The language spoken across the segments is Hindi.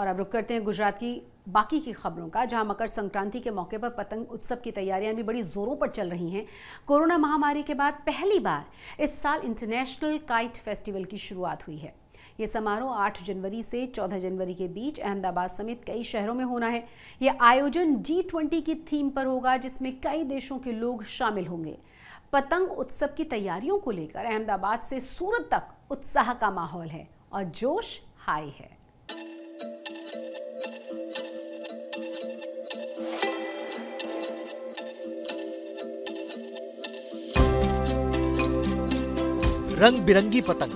और अब रुक करते हैं गुजरात की बाकी की खबरों का, जहां मकर संक्रांति के मौके पर पतंग उत्सव की तैयारियां भी बड़ी जोरों पर चल रही हैं। कोरोना महामारी के बाद पहली बार इस साल इंटरनेशनल काइट फेस्टिवल की शुरुआत हुई है। ये समारोह 8 जनवरी से 14 जनवरी के बीच अहमदाबाद समेत कई शहरों में होना है। ये आयोजन G20 की थीम पर होगा, जिसमें कई देशों के लोग शामिल होंगे। पतंग उत्सव की तैयारियों को लेकर अहमदाबाद से सूरत तक उत्साह का माहौल है और जोश हाई है। रंग बिरंगी पतंग,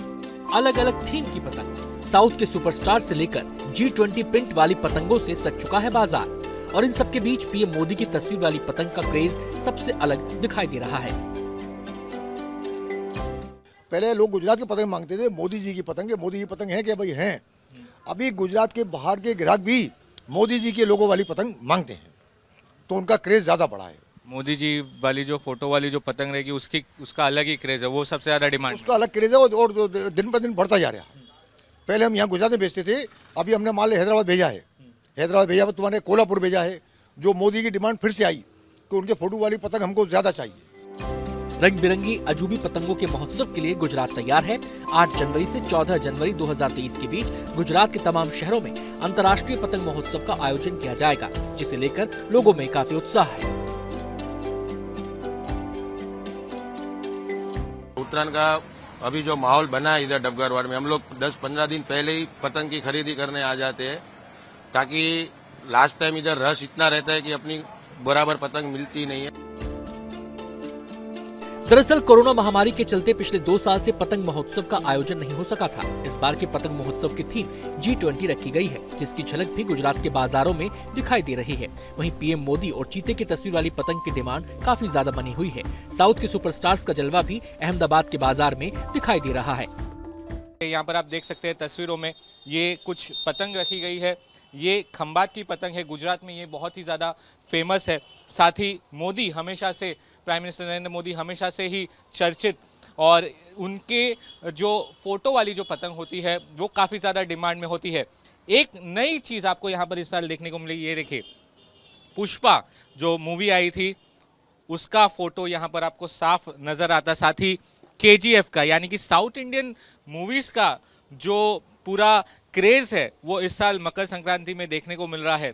अलग अलग थीम की पतंग, साउथ के सुपरस्टार से लेकर G20 प्रिंट वाली पतंगों से सज चुका है बाजार। और इन सबके बीच पीएम मोदी की तस्वीर वाली पतंग का क्रेज सबसे अलग दिखाई दे रहा है। पहले लोग गुजरात की पतंग मांगते थे, मोदी जी की पतंग है क्या भाई है। अभी गुजरात के बाहर के ग्राहक भी मोदी जी के लोगों वाली पतंग मांगते हैं, तो उनका क्रेज ज्यादा बढ़ा है। मोदी जी वाली जो फोटो वाली जो पतंग रहेगी उसका अलग ही क्रेज है, वो सबसे ज़्यादा डिमांड, उसका अलग क्रेज है और दिन पर दिन बढ़ता जा रहा है। पहले हम यहाँ गुजरात में बेचते थे, अभी हमने मान लिया हैदराबाद भेजा है, तुम्हारे कोल्हापुर भेजा है। जो मोदी की डिमांड फिर से आई कि उनके फोटो वाली पतंग हमको ज़्यादा चाहिए। रंग बिरंगी अजूबी पतंगों के महोत्सव के लिए गुजरात तैयार है। 8 जनवरी से 14 जनवरी 2023 के बीच गुजरात के तमाम शहरों में अंतर्राष्ट्रीय पतंग महोत्सव का आयोजन किया जाएगा, जिसे लेकर लोगों में काफी उत्साह है। उत्तरायण का अभी जो माहौल बना है इधर डबगरवाड़ में, हम लोग 10-15 दिन पहले ही पतंग की खरीदी करने आ जाते हैं, ताकि लास्ट टाइम इधर रश इतना रहता है कि अपनी बराबर पतंग मिलती नहीं है। दरअसल कोरोना महामारी के चलते पिछले 2 साल से पतंग महोत्सव का आयोजन नहीं हो सका था। इस बार के पतंग महोत्सव की थीम G20 रखी गई है, जिसकी झलक भी गुजरात के बाजारों में दिखाई दे रही है। वहीं पीएम मोदी और चीते की तस्वीर वाली पतंग की डिमांड काफी ज्यादा बनी हुई है। साउथ के सुपरस्टार्स का जलवा भी अहमदाबाद के बाजार में दिखाई दे रहा है। यहाँ पर आप देख सकते हैं तस्वीरों में, ये कुछ पतंग रखी गई है। ये खंबात की पतंग है, गुजरात में ये बहुत ही ज़्यादा फेमस है। साथ ही मोदी हमेशा से, प्राइम मिनिस्टर नरेंद्र मोदी हमेशा से ही चर्चित, और उनके जो फोटो वाली जो पतंग होती है वो काफ़ी ज़्यादा डिमांड में होती है। एक नई चीज़ आपको यहाँ पर इस साल देखने को मिली, ये देखिए पुष्पा जो मूवी आई थी उसका फोटो यहाँ पर आपको साफ नज़र आता। साथ ही KGF का, यानी कि साउथ इंडियन मूवीज़ का जो पूरा क्रेज है वो इस साल मकर संक्रांति में देखने को मिल रहा है।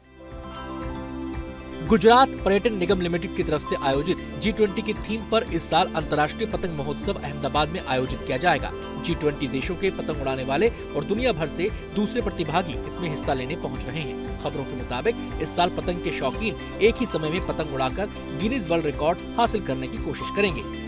गुजरात पर्यटन निगम लिमिटेड की तरफ से आयोजित G20 की थीम पर इस साल अंतर्राष्ट्रीय पतंग महोत्सव अहमदाबाद में आयोजित किया जाएगा। G20 देशों के पतंग उड़ाने वाले और दुनिया भर से दूसरे प्रतिभागी इसमें हिस्सा लेने पहुंच रहे हैं। खबरों के मुताबिक इस साल पतंग के शौकीन एक ही समय में पतंग उड़ाकर गिनीज वर्ल्ड रिकॉर्ड हासिल करने की कोशिश करेंगे।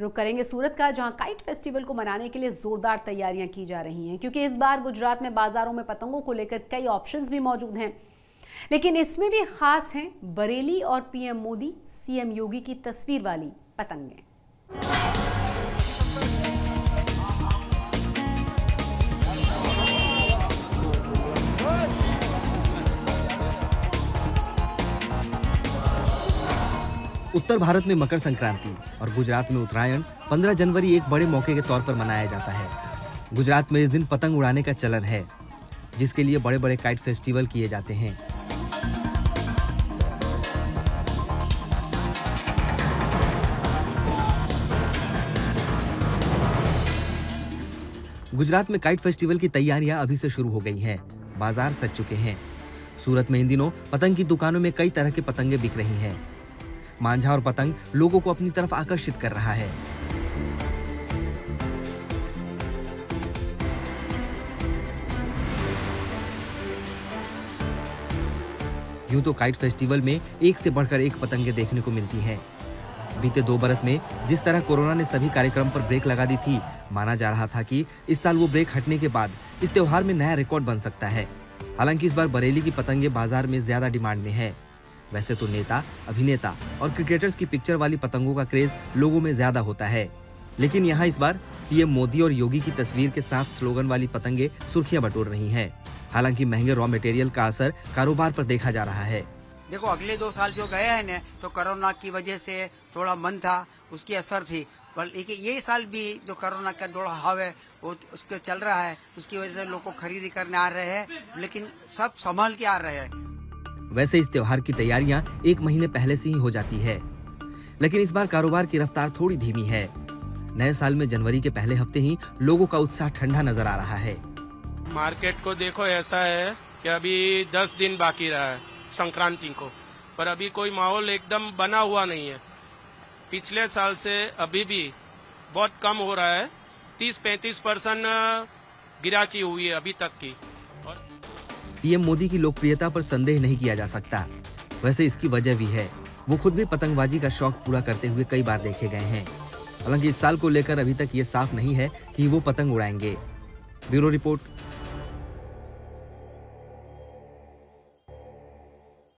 रुक करेंगे सूरत का, जहां काइट फेस्टिवल को मनाने के लिए जोरदार तैयारियां की जा रही हैं, क्योंकि इस बार गुजरात में बाजारों में पतंगों को लेकर कई ऑप्शंस भी मौजूद हैं। लेकिन इसमें भी खास हैं बरेली और पीएम मोदी सीएम योगी की तस्वीर वाली पतंगें। उत्तर भारत में मकर संक्रांति और गुजरात में उत्तरायण 15 जनवरी एक बड़े मौके के तौर पर मनाया जाता है। गुजरात में इस दिन पतंग उड़ाने का चलन है, जिसके लिए बड़े बड़े काइट फेस्टिवल किए जाते हैं। गुजरात में काइट फेस्टिवल की तैयारियां अभी से शुरू हो गई हैं। बाजार सज चुके हैं। सूरत में इन दिनों पतंग की दुकानों में कई तरह की पतंगें बिक रही हैं। मांझा और पतंग लोगों को अपनी तरफ आकर्षित कर रहा है। यूं तो काइट फेस्टिवल में एक से बढ़कर एक पतंगें देखने को मिलती हैं। बीते 2 बरस में जिस तरह कोरोना ने सभी कार्यक्रम पर ब्रेक लगा दी थी, माना जा रहा था कि इस साल वो ब्रेक हटने के बाद इस त्योहार में नया रिकॉर्ड बन सकता है। हालांकि इस बार बरेली की पतंगें बाजार में ज्यादा डिमांड में है। वैसे तो नेता, अभिनेता और क्रिकेटर्स की पिक्चर वाली पतंगों का क्रेज लोगों में ज्यादा होता है, लेकिन यहाँ इस बार पीएम मोदी और योगी की तस्वीर के साथ स्लोगन वाली पतंगे सुर्खियां बटोर रही हैं। हालांकि महंगे रॉ मटेरियल का असर कारोबार पर देखा जा रहा है। देखो अगले 2 साल जो गए हैं ना, तो कोरोना की वजह से थोड़ा मंद था, उसकी असर थी। बल्कि ये साल भी जो कोरोना का दौर है वो उसके चल रहा है, उसकी वजह से लोग खरीदी करने आ रहे हैं, लेकिन सब संभाल के आ रहे हैं। वैसे इस त्योहार की तैयारियां एक महीने पहले से ही हो जाती है, लेकिन इस बार कारोबार की रफ्तार थोड़ी धीमी है। नए साल में जनवरी के पहले हफ्ते ही लोगों का उत्साह ठंडा नजर आ रहा है। मार्केट को देखो, ऐसा है कि अभी 10 दिन बाकी रहा है संक्रांति को, पर अभी कोई माहौल एकदम बना हुआ नहीं है। पिछले साल से अभी भी बहुत कम हो रहा है, 30-35% गिरावट हुई है अभी तक की। पीएम मोदी की लोकप्रियता पर संदेह नहीं किया जा सकता। वैसे इसकी वजह भी है, वो खुद भी पतंगबाजी का शौक पूरा करते हुए कई बार देखे गए हैं। हालांकि इस साल को लेकर अभी तक ये साफ नहीं है कि वो पतंग उड़ाएंगे। Bureau report,